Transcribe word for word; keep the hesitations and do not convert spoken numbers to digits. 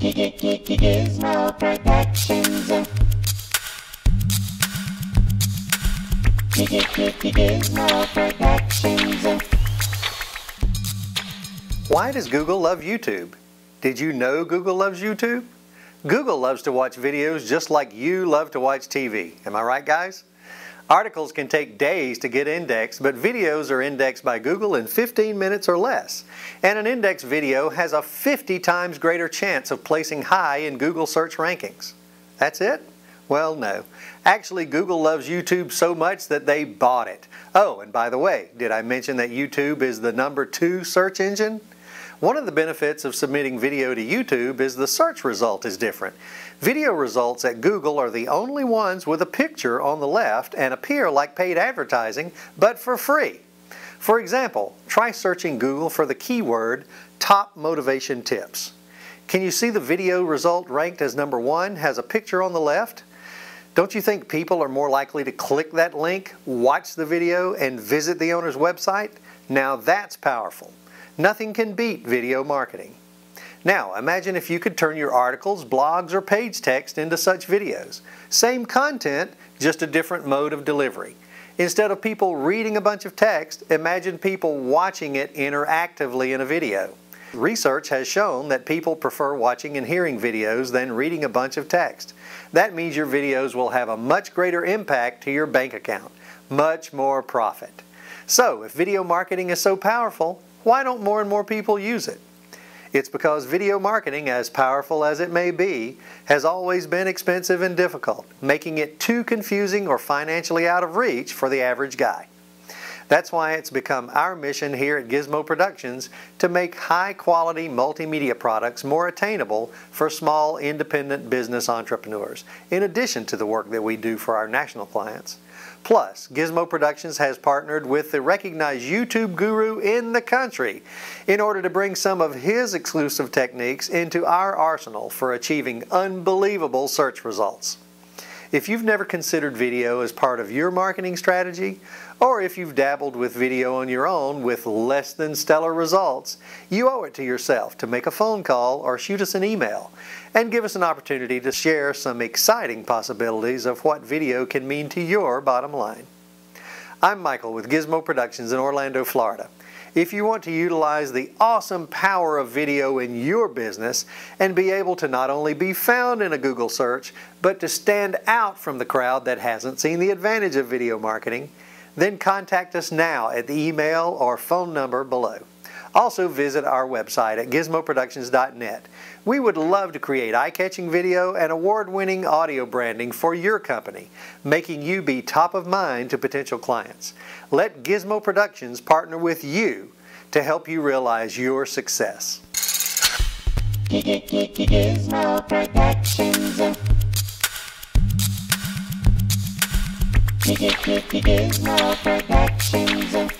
Gizmo Productions. Gizmo Productions. Why does Google love YouTube? Did you know Google loves YouTube? Google loves to watch videos just like you love to watch T V. Am I right, guys? Articles can take days to get indexed, but videos are indexed by Google in fifteen minutes or less. And an indexed video has a fifty times greater chance of placing high in Google search rankings. That's it? Well, no. Actually, Google loves YouTube so much that they bought it. Oh, and by the way, did I mention that YouTube is the number two search engine? One of the benefits of submitting video to YouTube is the search result is different. Video results at Google are the only ones with a picture on the left and appear like paid advertising, but for free. For example, try searching Google for the keyword top motivation tips. Can you see the video result ranked as number one has a picture on the left? Don't you think people are more likely to click that link, watch the video, and visit the owner's website? Now that's powerful. Nothing can beat video marketing. Now, imagine if you could turn your articles, blogs, or page text into such videos. Same content, just a different mode of delivery. Instead of people reading a bunch of text, imagine people watching it interactively in a video. Research has shown that people prefer watching and hearing videos than reading a bunch of text. That means your videos will have a much greater impact to your bank account, much more profit. So, if video marketing is so powerful, why don't more and more people use it? It's because video marketing, as powerful as it may be, has always been expensive and difficult, making it too confusing or financially out of reach for the average guy. That's why it's become our mission here at Gizmo Productions to make high-quality multimedia products more attainable for small, independent business entrepreneurs, in addition to the work that we do for our national clients. Plus, Gizmo Productions has partnered with the recognized YouTube guru in the country in order to bring some of his exclusive techniques into our arsenal for achieving unbelievable search results. If you've never considered video as part of your marketing strategy, or if you've dabbled with video on your own with less than stellar results, you owe it to yourself to make a phone call or shoot us an email and give us an opportunity to share some exciting possibilities of what video can mean to your bottom line. I'm Michael with Gizmo Productions in Orlando, Florida. If you want to utilize the awesome power of video in your business and be able to not only be found in a Google search, but to stand out from the crowd that hasn't seen the advantage of video marketing, then contact us now at the email or phone number below. Also visit our website at gizmo productions dot net. We would love to create eye-catching video and award-winning audio branding for your company, making you be top of mind to potential clients. Let Gizmo Productions partner with you to help you realize your success. Gizmo Productions. Gizmo Productions.